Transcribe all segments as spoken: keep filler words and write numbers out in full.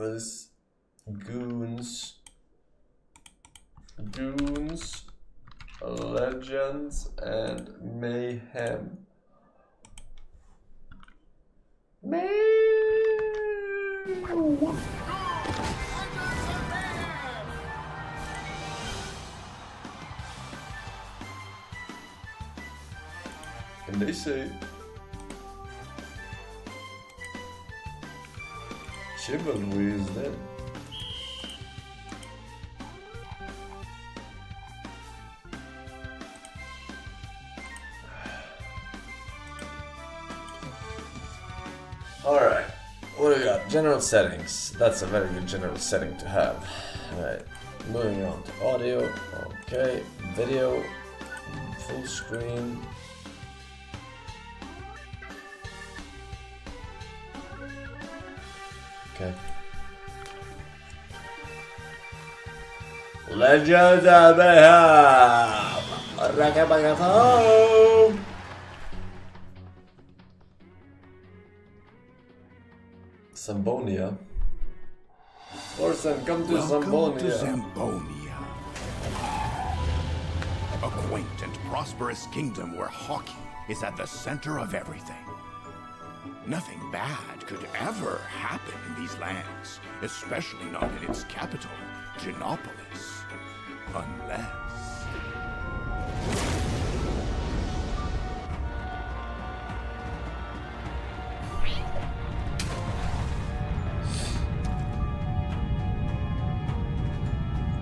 with Goons, Goons, Legends, and Mayhem. Mayhem. And they say chivalry is dead. Alright, what do we got? General settings. That's a very good general setting to have. Alright, moving on to audio. Okay, video, full screen. Okay. Legends of Mayhem! Rocket back home! Sambonia. Orson, come to Welcome Sambonia. To Sambonia. A quaint and prosperous kingdom where hockey is at the center of everything. Nothing bad could ever happen in these lands, especially not in its capital, Xenopolis. Unless...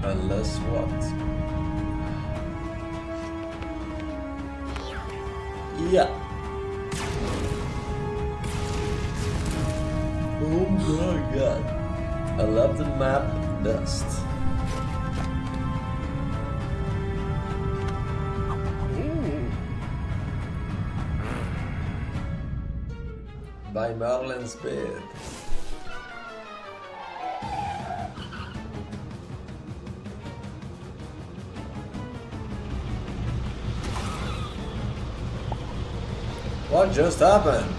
Unless what? Yeah. Oh my god. I love the map dust. Mm. By Marlin's bed. What just happened?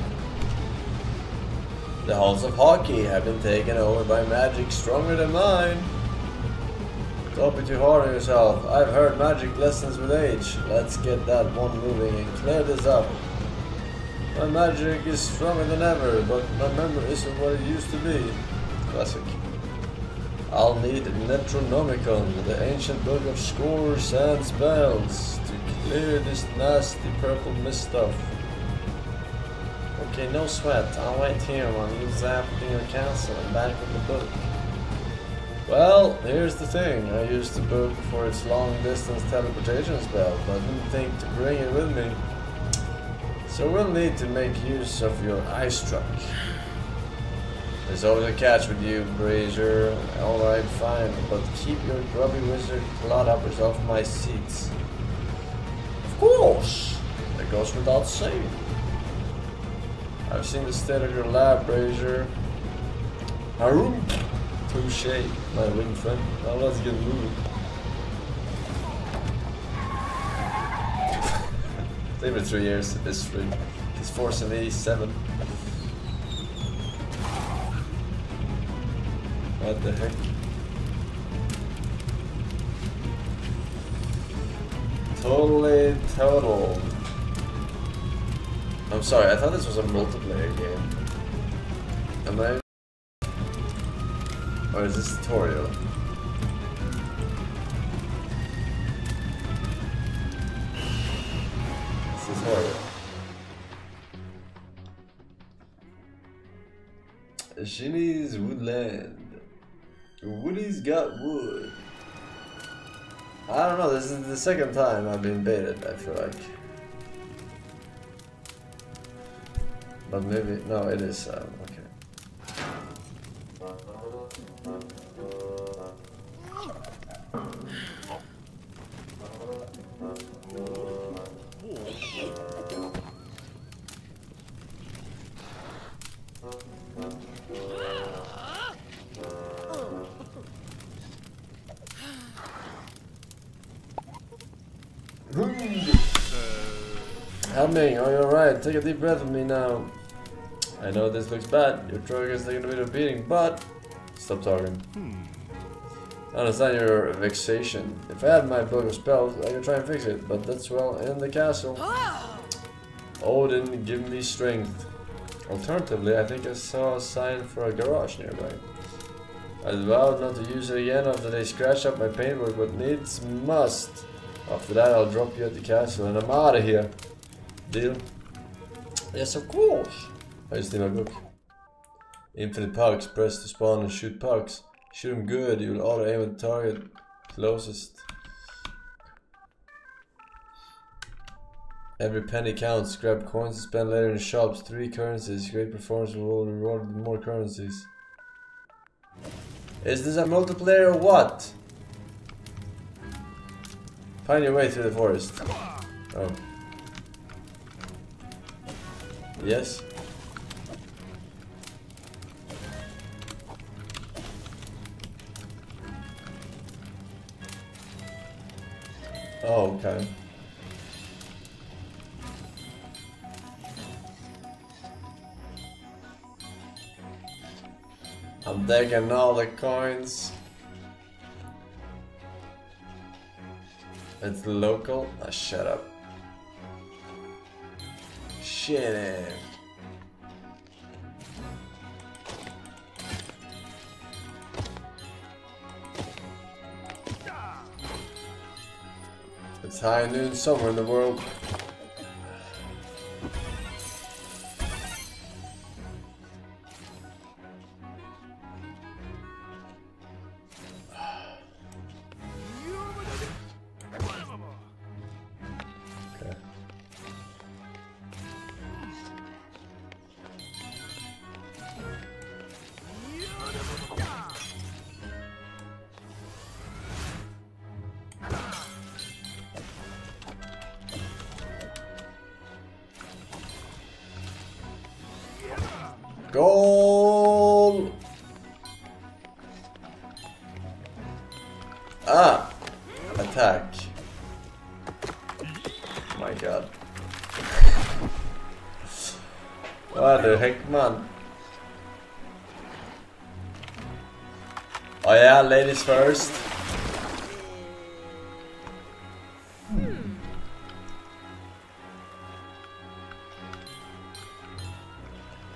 The halls of hockey have been taken over by magic stronger than mine. Don't be too hard on yourself. I've heard magic lessons with age. Let's get that one moving and clear this up. My magic is stronger than ever, but my memory isn't what it used to be. Classic. I'll need Neutronomicon, the ancient book of scores and spells, to clear this nasty purple mist stuff. Okay, no sweat. I'll wait here while you zap to your castle and back with the book. Well, here's the thing. I used the book for its long-distance teleportation spell, but I didn't think to bring it with me. So we'll need to make use of your ice truck. There's always a catch with you, Brazier. Alright, fine, but keep your grubby wizard clodhoppers off my seats. Of course! That goes without saying. I've seen the state of your lab, Brazier. Haroon! Touche, my wing friend. Now let's get moving. It's been three years at this stream. It's forcing me seven. What the heck? Totally total. I'm sorry, I thought this was a multiplayer game. Am I... Or is this tutorial? It's a tutorial. Shinny's Woodland. Woody's got wood. I don't know, this is the second time I've been baited, I feel like. But maybe, no, it is, um, okay. Helming, are you alright? Take a deep breath with me now. I know this looks bad, your truck is taking a bit of beating, but Stop talking. Hmm. I understand your vexation. If I had my book of spells, I could try and fix it, but that's well in the castle. Oh. Odin, give me strength. Alternatively, I think I saw a sign for a garage nearby. I vowed not to use it again after they scratched up my paintwork, but needs must. After that, I'll drop you at the castle and I'm out of here. Deal? Yes, of course. I just need my book. Infinite pucks. Press to spawn and shoot pucks. Shoot them good. You will auto aim at the target closest. Every penny counts. Grab coins to spend later in the shops. Three currencies. Great performance will reward with more currencies. Is this a multiplayer or what? Find your way through the forest. Oh. Yes. Oh, okay. I'm taking all the coins. It's local. Oh, shut up. Shit it. It's high noon somewhere in the world. Goal! Ah! Attack. Oh my god. What the heck, man? Oh yeah, ladies first.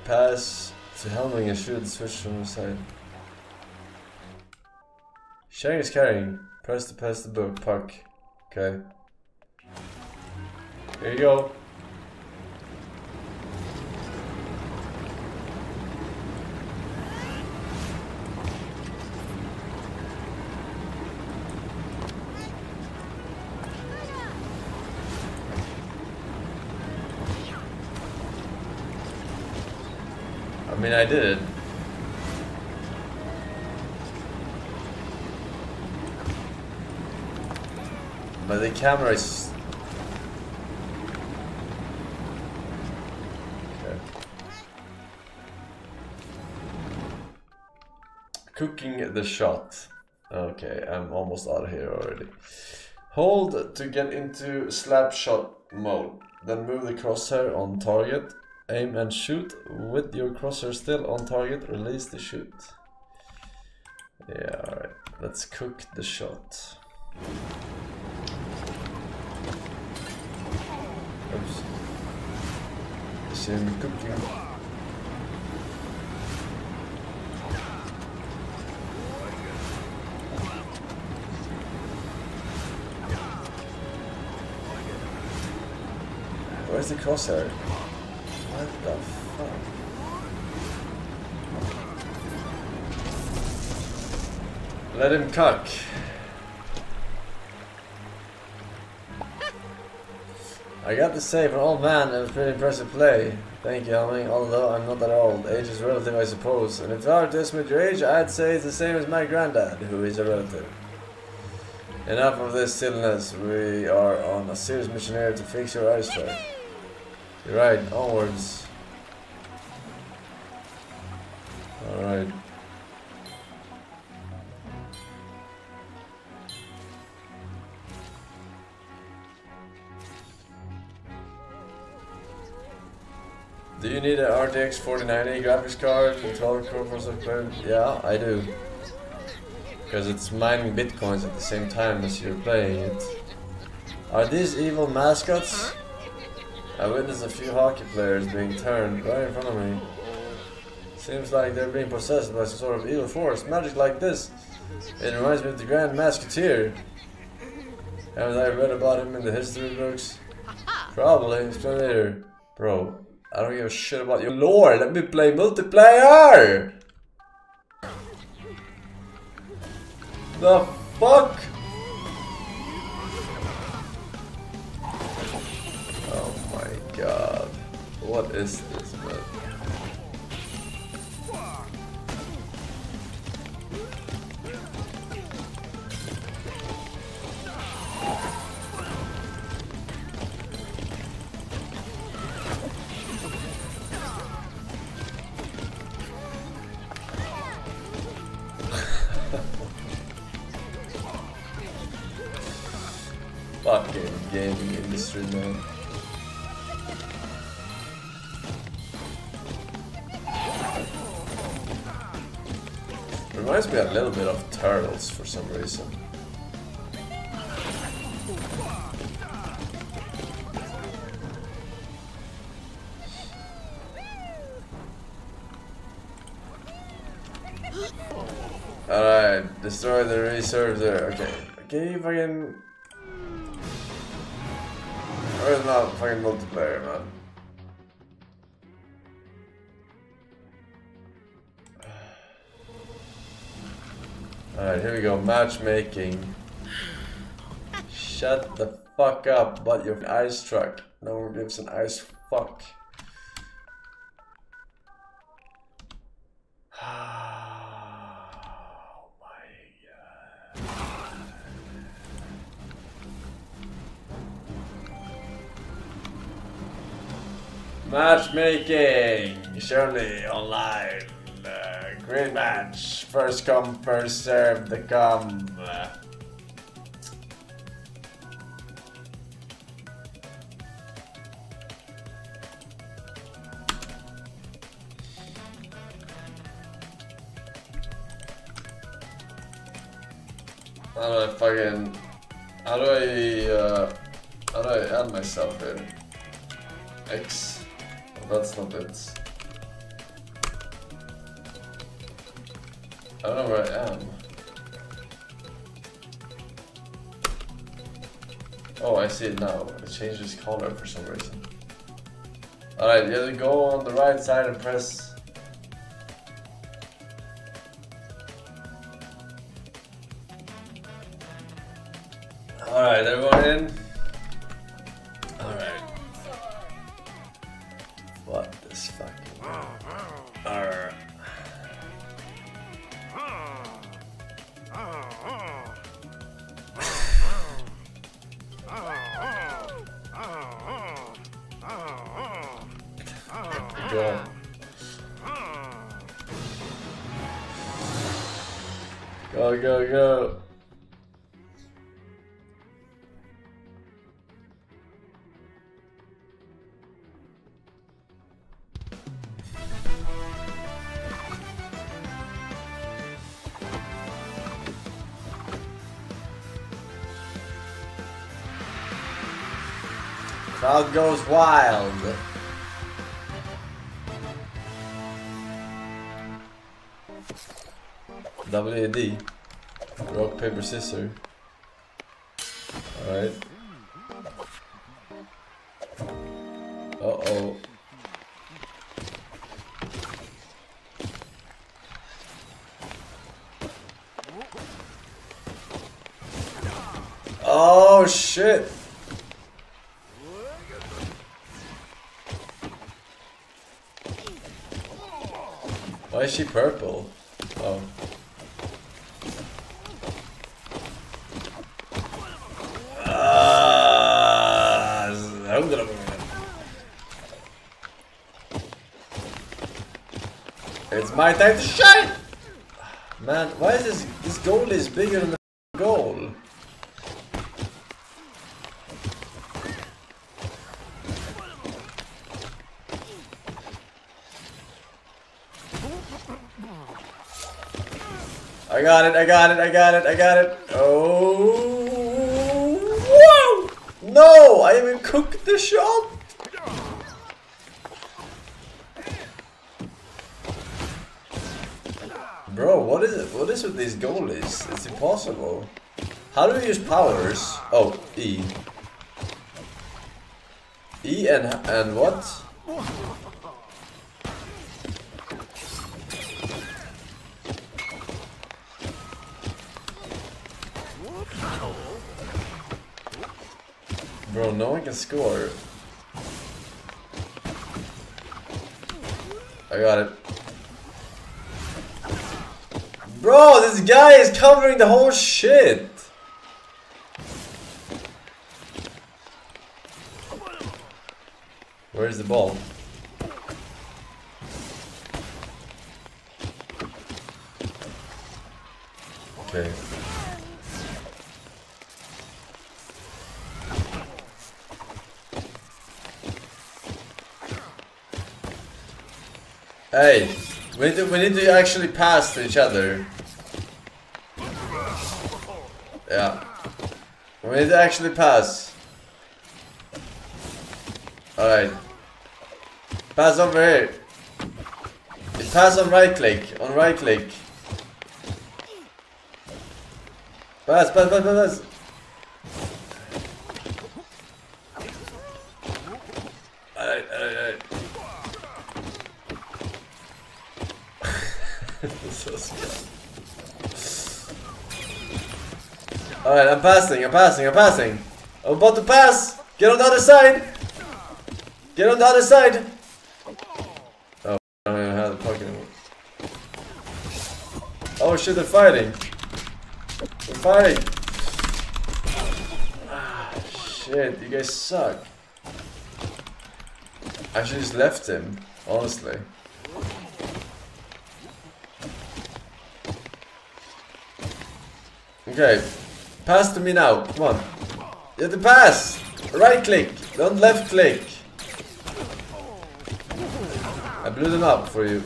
Pass to Helming and shoot the switch from the side. Sharing is carrying. Press to pass the book. Puck. Okay. Here you go. I mean, I did it. But the camera is... Okay. Cooking the shot. Okay, I'm almost out of here already. Hold to get into slap shot mode. Then move the crosshair on target. Aim and shoot with your crosshair still on target. Release the shoot. Yeah, alright. Let's cook the shot. Oops. You see me cooking. Where's the crosshair? What the fuck? Let him cook. I got to say, for an old man, it was pretty impressive play. Thank you, Helming, although I'm not that old. Age is relative, I suppose. And if I were to estimate your age, I'd say it's the same as my granddad, who is a relative. Enough of this silliness. We are on a serious mission here to fix your eyesight. You're right, onwards. Alright. Do you need an R T X forty ninety graphics card and telecore for software? Yeah, I do. Because it's mining bitcoins at the same time as you're playing it. Are these evil mascots? I witnessed a few hockey players being turned right in front of me. Seems like they're being possessed by some sort of evil force. Magic like this. It reminds me of the Grand Masketeer. Haven't I read about him in the history books? Probably. Explain later. Bro, I don't give a shit about your lore. Let me play multiplayer! The fuck? Oh my god. What is this, man? Fucking gaming industry, man. Reminds me a little bit of Turtles for some reason. Alright, destroy the reserve there. Okay. Okay, if I can. Where's my fucking multiplayer, man? Alright, here we go. Matchmaking. Shut the fuck up about your ice truck. No one gives an ice fuck. Matchmaking, surely online, uh, green match, first come, first serve, the come. Uh, how do I fucking, how do I, uh, how do I add myself in? X. That's not it. I don't know where I am. Oh, I see it now. It changes color for some reason. Alright, you have to go on the right side and press. Alright, everyone in? Go, go, go. Crowd goes wild. W A D. Rock, paper, scissors. Alright. Uh-oh. Oh shit! Why is she purple? Oh. It's my time to shine! Man, why is this, this goal is bigger than the goal? I got it, I got it, I got it, I got it. Oh, whoa! No, I even cooked the shot. Bro, what is it? What is with these goalies? It's impossible. How do we use powers? Oh, E. E and, and what? Bro, no one can score. I got it. Bro, this guy is covering the whole shit. Where's the ball? Okay. Hey, we need to, we need to actually pass to each other. Yeah. We need to actually pass. Alright. Pass over here. You pass on right click. On right click. Pass, pass, pass, pass, pass. Alright, alright, alright. So scared. Alright, I'm passing, I'm passing, I'm passing. I'm about to pass. Get on the other side. Get on the other side. Oh shit, they're fighting. They're fighting. Ah, shit, you guys suck. I should just left him, honestly. Okay, pass to me now. Come on. You have to pass. Right click, don't left click. I blew them up for you.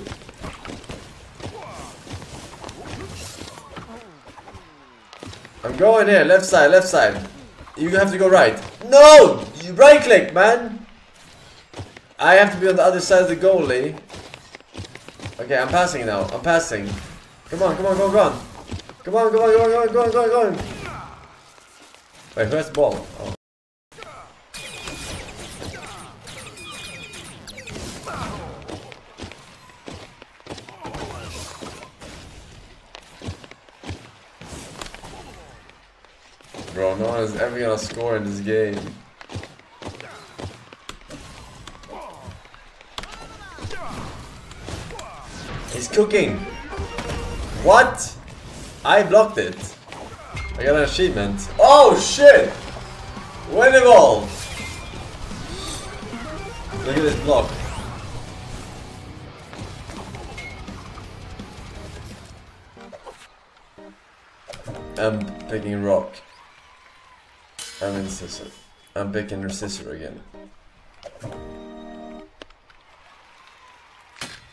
I'm going here, left side, left side. You have to go right. No! You right click, man! I have to be on the other side of the goalie. Okay, I'm passing now. I'm passing. Come on, come on, go, go on. Come on, come on, go on, go on, go on, go on. Wait, where's the ball? Oh. Bro, no one is ever gonna score in this game. He's cooking! What? I blocked it. I got an achievement. Oh shit! Win the ball! Look at this block. I'm picking rock. I'm in scissor. I'm picking her scissor again.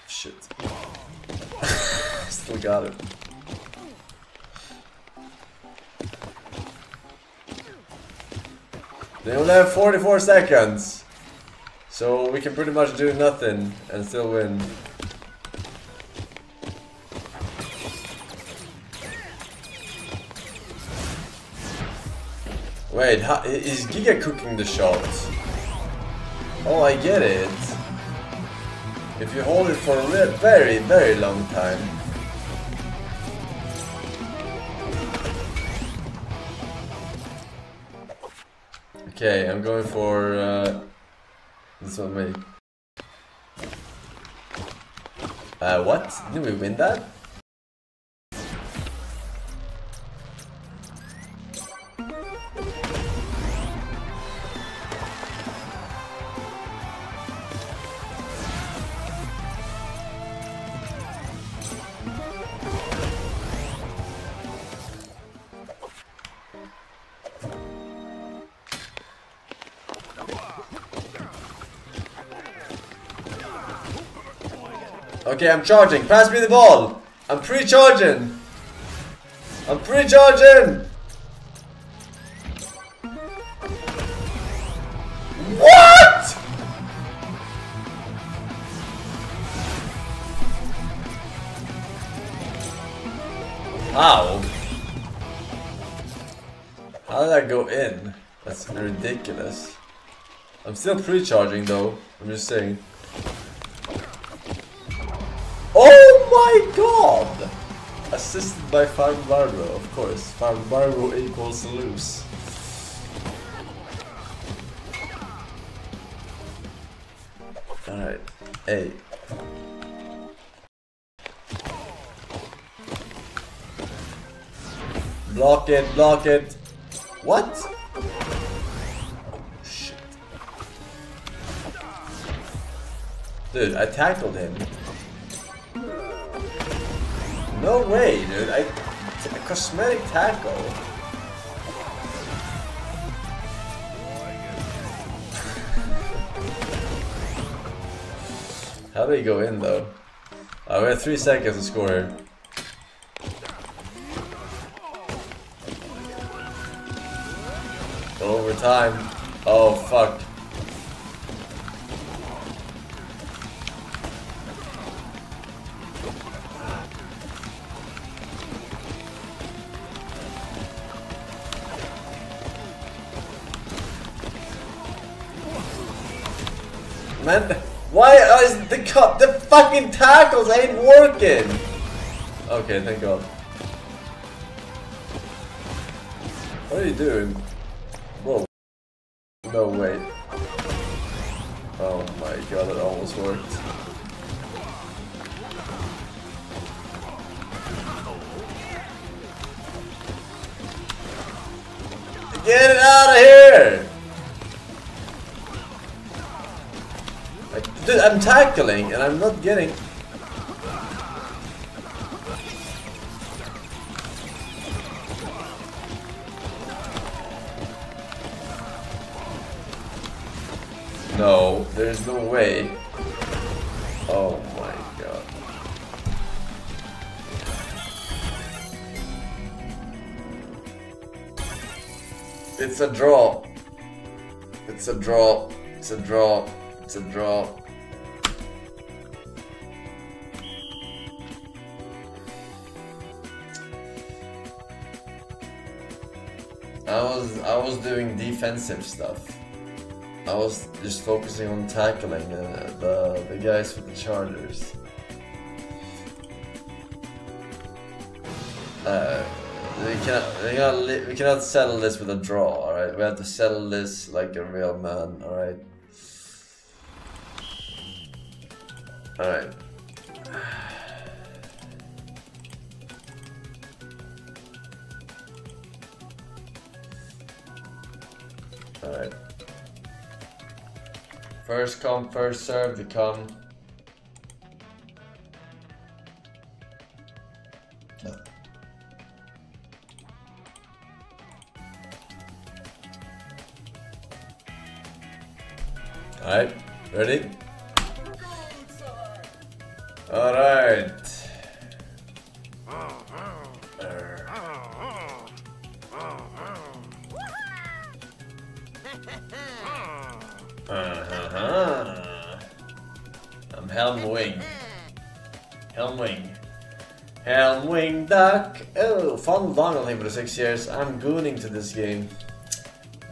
Shit. Still got it. They only have forty-four seconds. So we can pretty much do nothing and still win. Wait, how, is Giga cooking the shot? Oh, I get it. If you hold it for a very, very long time. Okay, I'm going for uh, this one, me. Uh, what? Did we win that? Okay, I'm charging. Pass me the ball. I'm pre-charging. I'm pre-charging! What?! How? How did I go in? That's ridiculous. I'm still pre-charging though, I'm just saying. Oh my god! Assisted by Farbaro, of course. Farbaro equals loose. Alright, hey. Block it, block it. What? Oh shit. Dude, I tackled him. No way, dude. I, a cosmetic tackle. How do we go in though? Oh, we have three seconds to score here. Overtime. Oh fuck. Man, why is the cup the fucking tackles ain't working? Okay, thank God. What are you doing? Whoa. No way. Oh my god, it almost worked. Get it out of here! Dude, I'm tackling and I'm not getting. No, there's no way. Oh my god. It's a draw. It's a draw. It's a draw. It's a draw. I was I was doing defensive stuff. I was just focusing on tackling the the, the guys with the chargers. Uh, we cannot we cannot we cannot settle this with a draw. All right, we have to settle this like a real man. All right. All right. Alright. First come, first serve, to come. No. Alright, ready? Alright. Uh-huh. I'm Helming. Helming. Helming Duck. Oh, fun long on him for six years. I'm gooning to this game.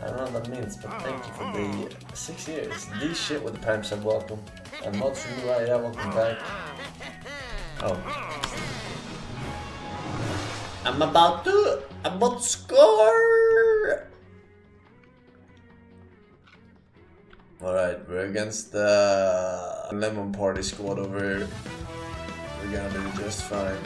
I don't know what that means, but thank you for the six years. This shit with the pimps are welcome. I'm not from you, I am welcome back. Oh. I'm about to. I'm about to score. Alright, we're against the Lemon Party squad over here. We're gonna do just fine.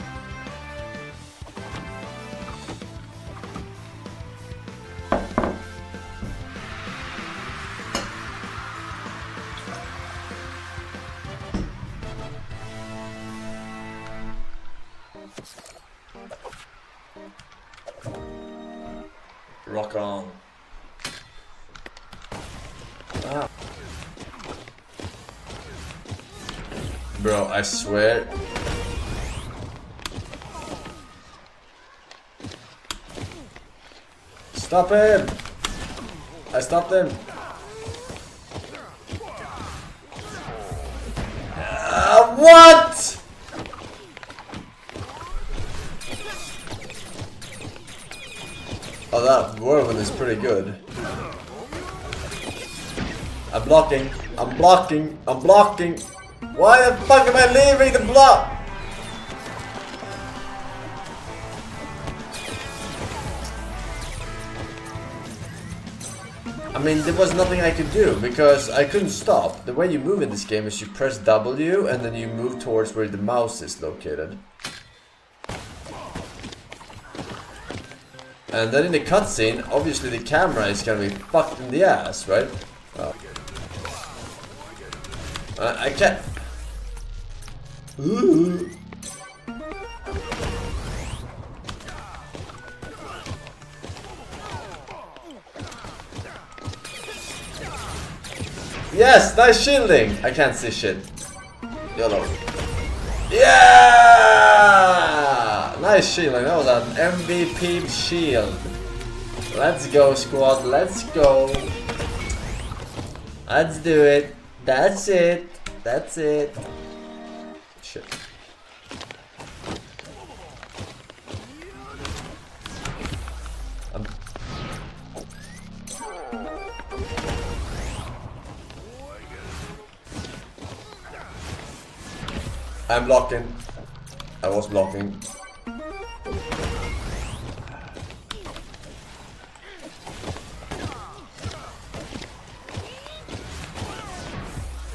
Rock on. Ah. Bro, I swear. Stop him! I stopped him! Uh, what?! Oh, that whirlwind is pretty good. I'm blocking. I'm blocking. I'm blocking. Why the fuck am I leaving the block? I mean, there was nothing I could do because I couldn't stop. The way you move in this game is you press W and then you move towards where the mouse is located. And then in the cutscene, obviously the camera is gonna be fucked in the ass, right? Oh. Uh, I can't. Ooh. Yes, nice shielding. I can't see shit. YOLO. Yeah! Nice shielding. That was an M V P shield. Let's go, squad. Let's go. Let's do it. That's it. That's it. Shit. I'm... I'm blocking. I was blocking.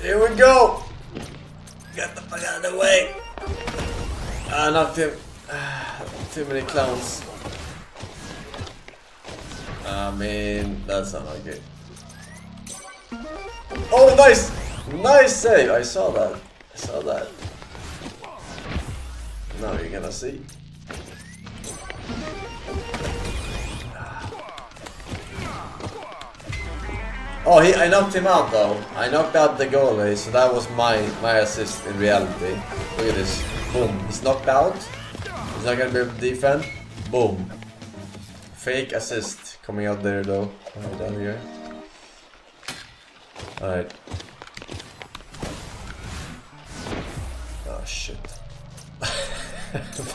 Here we go! Get the fuck out of the way! Ah, not too, ah, too many clowns. I mean, that's not okay. Oh, nice! Nice save! I saw that. I saw that. Now you're gonna see. Oh, he, I knocked him out though. I knocked out the goalie, so that was my my assist in reality. Look at this. Boom. He's knocked out. He's not gonna be able to defend. Boom. Fake assist coming out there though. Alright, down here. Alright. Oh shit.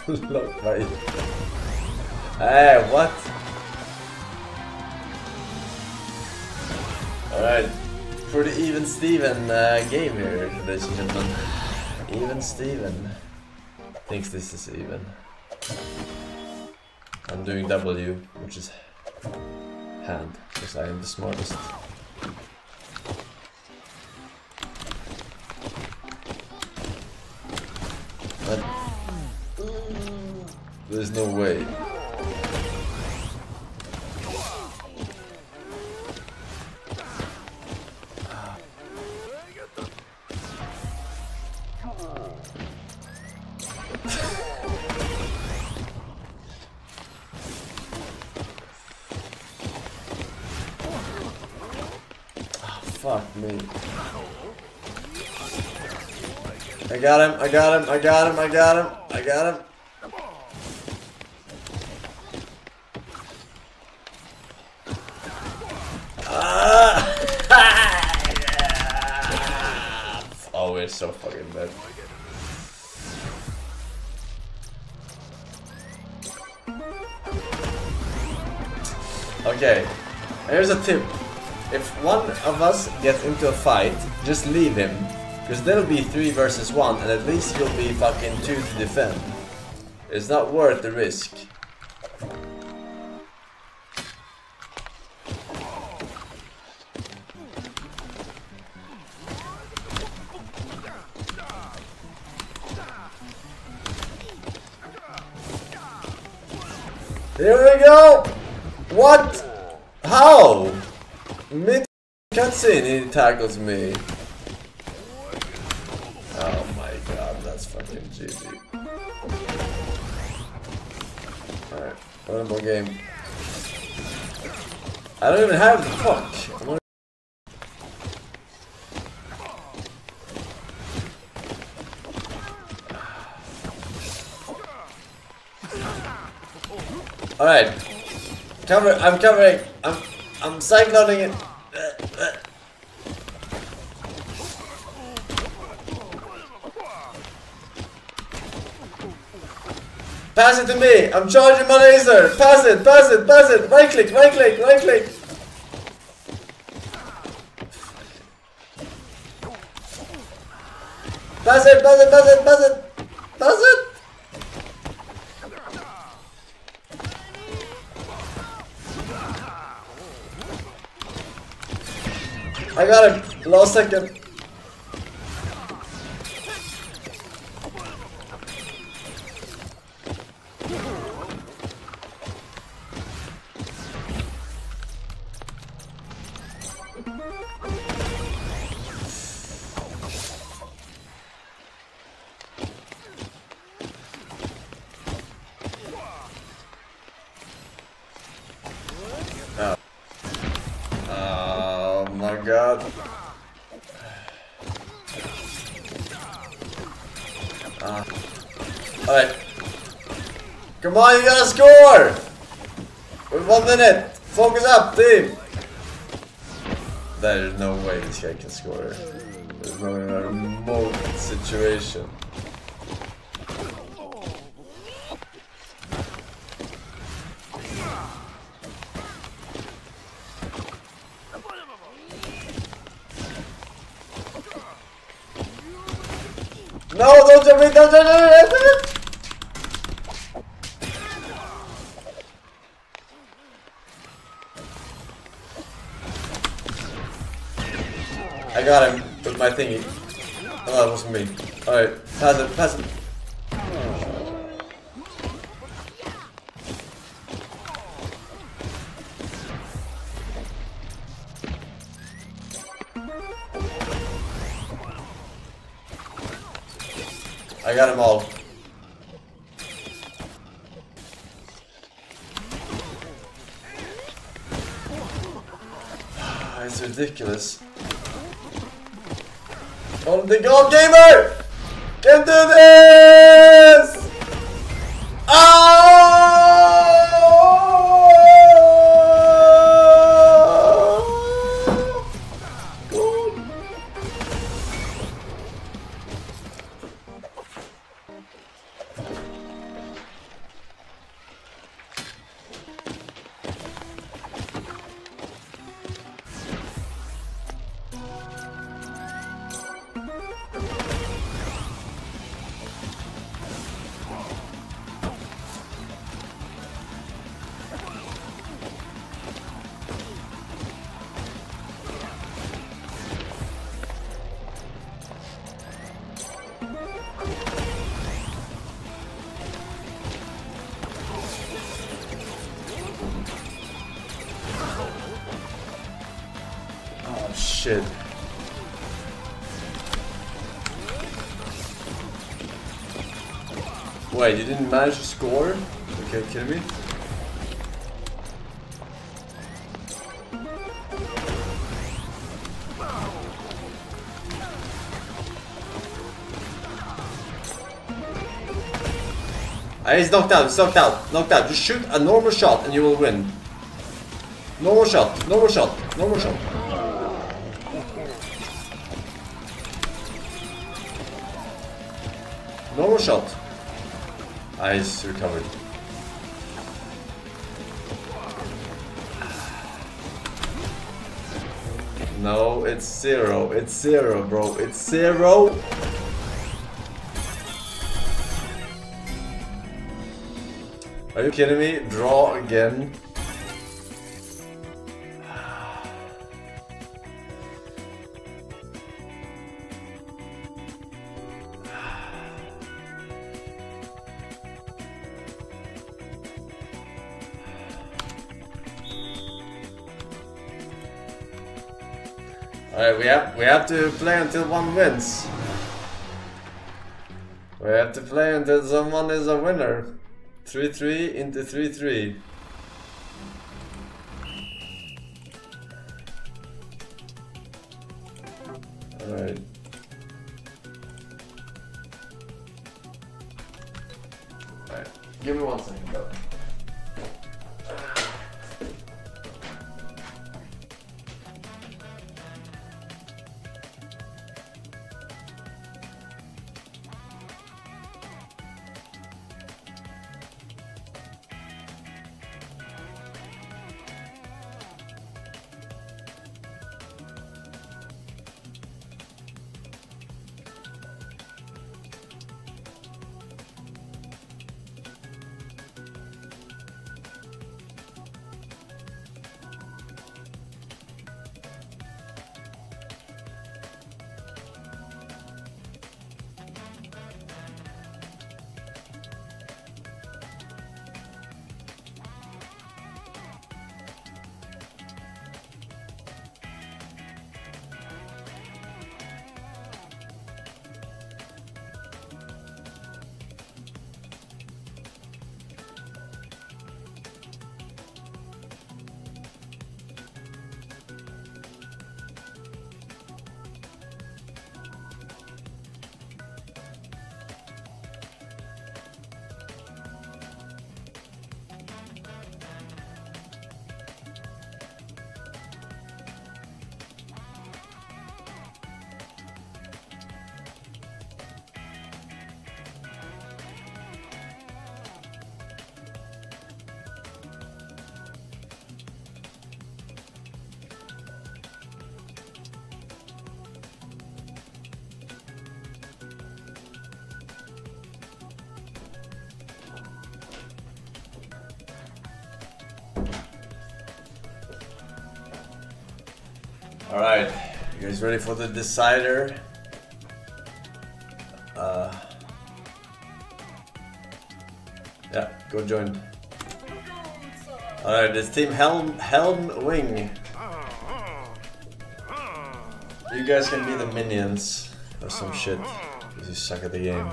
Blocked by you. Hey, what? Alright, pretty even Steven uh, game here, ladies and gentlemen. Even Steven thinks this is even. I'm doing W, which is hand, because I am the smartest. But there's no way. I got him, I got him, I got him, I got him, I got him. Ah! Oh, we're so fucking bad. Okay, here's a tip. If one of us gets into a fight, just leave him. Because there'll be three versus one and at least you'll be fucking two to defend. It's not worth the risk. There we go! What? How? Mid cutscene he tackles me. G G. Alright, one more game. I don't even have the fuck. I'm gonna... Alright. Cover! I'm covering! I'm I'm cycloning it! Uh, uh. Pass it to me! I'm charging my laser! Pass it! Pass it! Pass it! Right click! Right click! Right click! Pass it! Pass it! Pass it! Pass it! Pass it! I got him! Last second! Come on, you gotta score! With one minute! Focus up, team! There is no way this guy can score. There's no even a remote situation. No, don't jump in! Don't jump in! I got him with my thingy. Oh, that wasn't me. Alright, pass it, pass it. I got him all. It's ridiculous. On the goal, gamer! Can do this! Oh! God. Shit. Wait, you didn't manage to score? Okay, kill me. He's knocked out, he's knocked out, knocked out. Just shoot a normal shot and you will win. Normal shot, normal shot, normal shot. Normal shot. Ah, he's recovered. No, it's zero. It's zero, bro. It's zero. Are you kidding me? Draw again. Alright, we have we have to play until one wins. We have to play until someone is a winner. three three into three three. Alright. Alright. Give me one second, brother. All right, you guys ready for the decider? Uh, yeah, go join. All right, it's Team Helm Helming. You guys can be the minions or some shit. You suck at the game.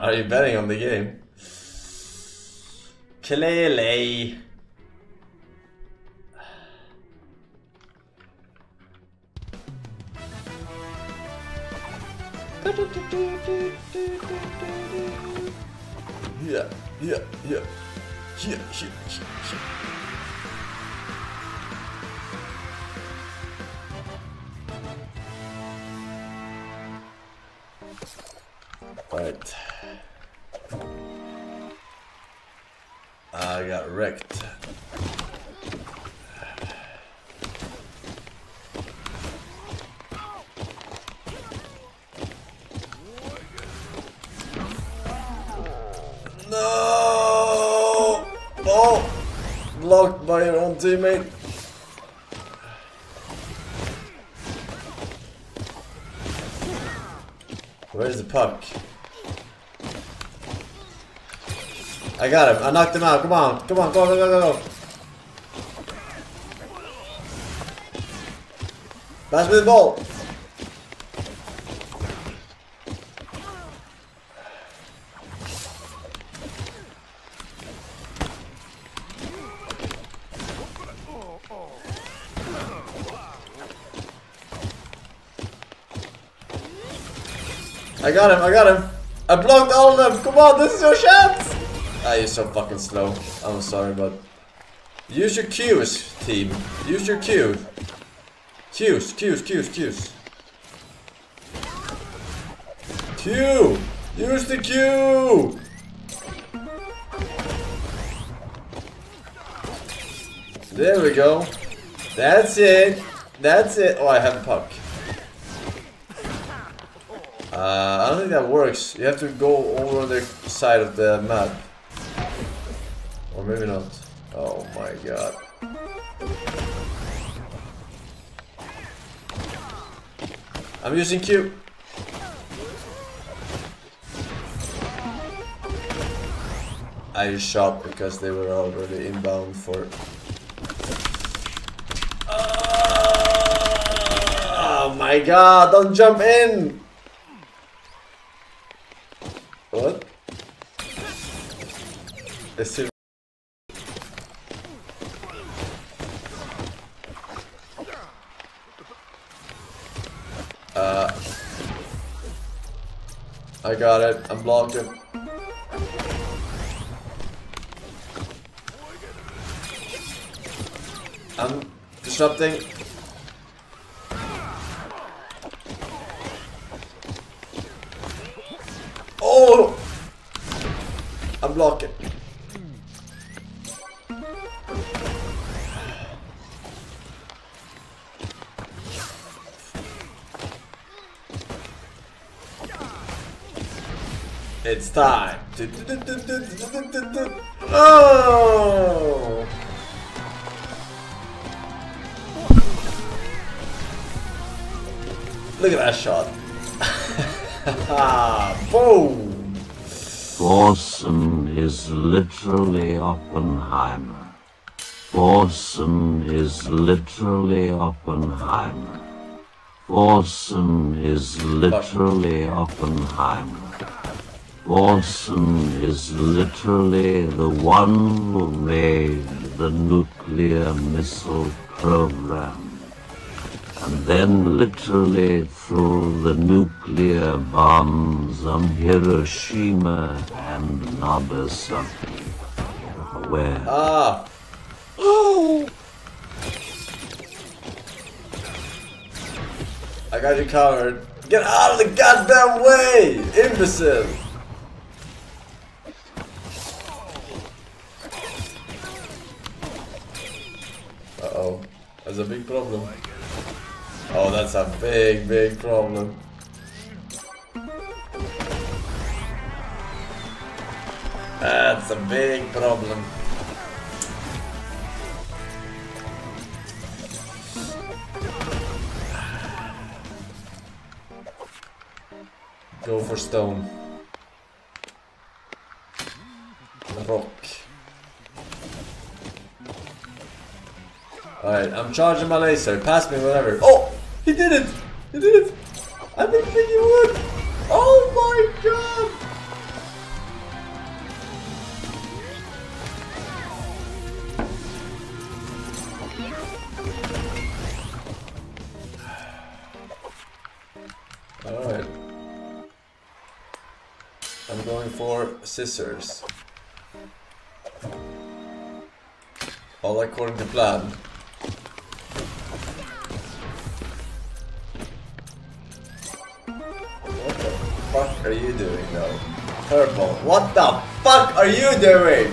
Are you betting on the game? Clearly. Yeah, yeah, yeah. Yeah, yeah, yeah, yeah. Alright. I got wrecked. Blocked by your own teammate. Where's the puck? I got him. I knocked him out. Come on. Come on. Go, go, go, go. Pass me the ball. I got him, I got him. I blocked all of them. Come on, this is your chance. Ah, you're so fucking slow. I'm sorry, but use your Q's, team. Use your Q. Q's, Q's, Q's, Q's. Q! Use the Q! There we go. That's it. That's it. Oh, I have a puck. Uh, I don't think that works. You have to go over on the side of the map. Or maybe not. Oh my god. I'm using Q. I shot because they were already inbound for... Oh my god, don't jump in! What? It's it. Uh, I got it. I'm blocked it. I'm disrupting. Oh! I'm blocking. It's time. Oh! Look at that shot. Boom! Borson is literally Oppenheimer. Borson is literally Oppenheimer. Borson is literally Oppenheimer. Borson is literally the one who made the nuclear missile program. And then literally threw the nuclear bombs on Hiroshima and Nagasaki. Where? Ah! Oh! I got you covered. Get out of the goddamn way, imbecile! Uh oh. I is a big problem. Oh, that's a big, big problem. That's a big problem. Go for stone. Rock. Alright, I'm charging my laser. Pass me whatever. Oh! He did it! He did it! I didn't think he would! Oh my god! For scissors. All according to plan. What the fuck are you doing now? Purple. What the fuck are you doing?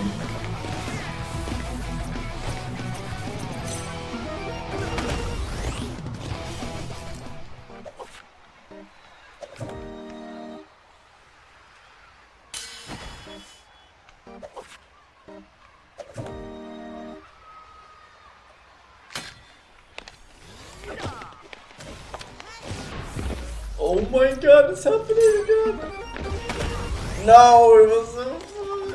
Oh my god, it's happening again! No, it was so fun.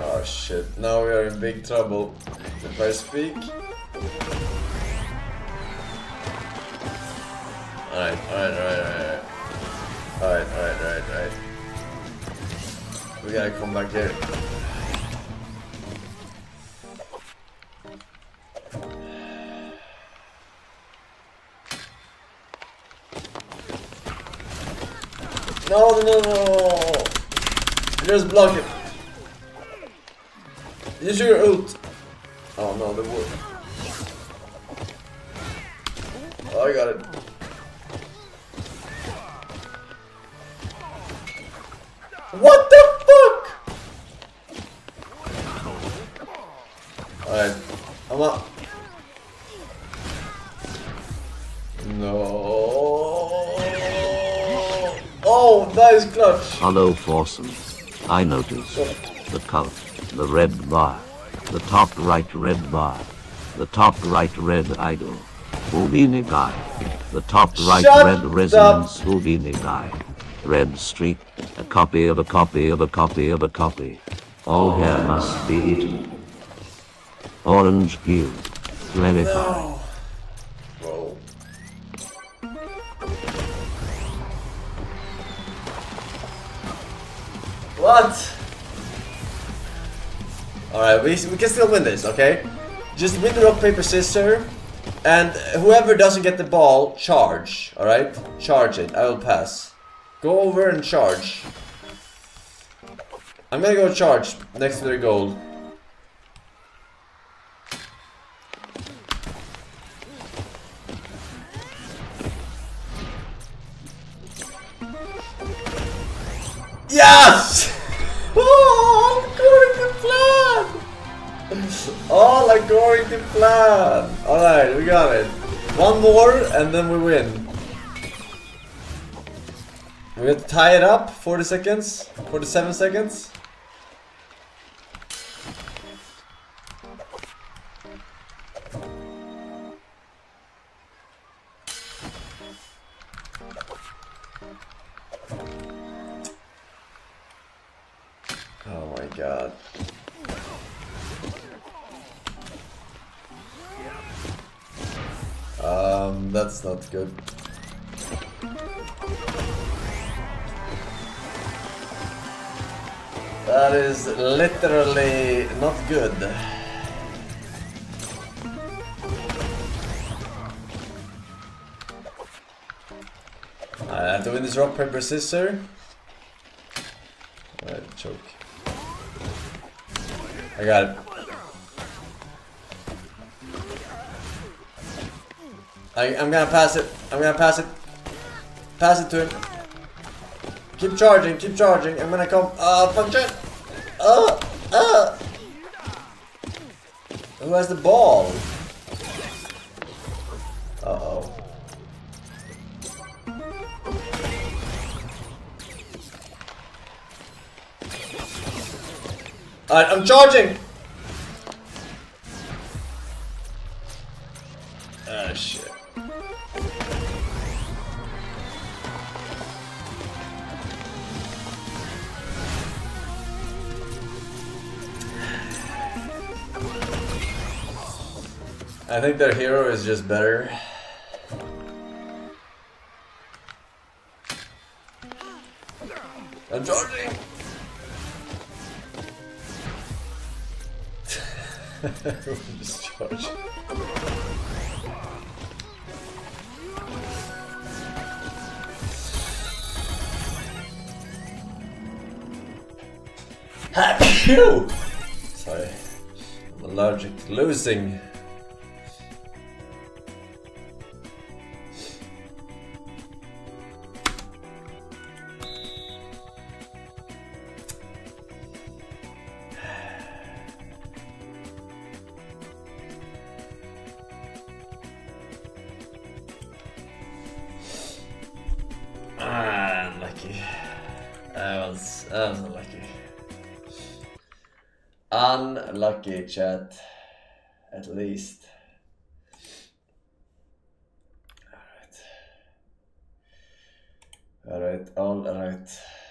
Oh shit, now we are in big trouble. If I speak. Alright, alright, alright, alright. Alright, alright, alright, alright. We gotta come back here. No, no, no, just block it. Use your ult. Oh no, the wood. Oh, I got it. What the fuck? Alright, I'm up. No. Oh, that is clutch. Hello, Forson. I noticed the cult, the red bar, the top right red bar, the top right red idol, Houdini guy, the top right Shut red resonance, Houdini guy, red streak, a copy of a copy of a copy of a copy. All oh, hair must be eaten. Orange peel, clarify. No. What? Alright, we, we can still win this, okay? Just win the rock, paper, scissors, and whoever doesn't get the ball, charge, alright? Charge it, I will pass. Go over and charge. I'm gonna go charge next to their goal. Yes! Oh, according to plan! All according to plan! Alright, we got it. One more and then we win. We have to tie it up. forty seconds. forty-seven seconds. God. Um, that's not good. That is literally not good. I have to win this rock, paper, scissors. Alright, choke. I got it. I, I'm gonna pass it. I'm gonna pass it. Pass it to him. Keep charging. Keep charging. I'm gonna come. Uh, punch it. Uh, uh. Who has the ball? Uh-oh. Alright, I'm charging! Ah, shit. I think their hero is just better. I'm charging! Everyone just charged. Achoo! Sorry, I'm allergic to losing. Unlucky, chat, at least. All right, all right, all right.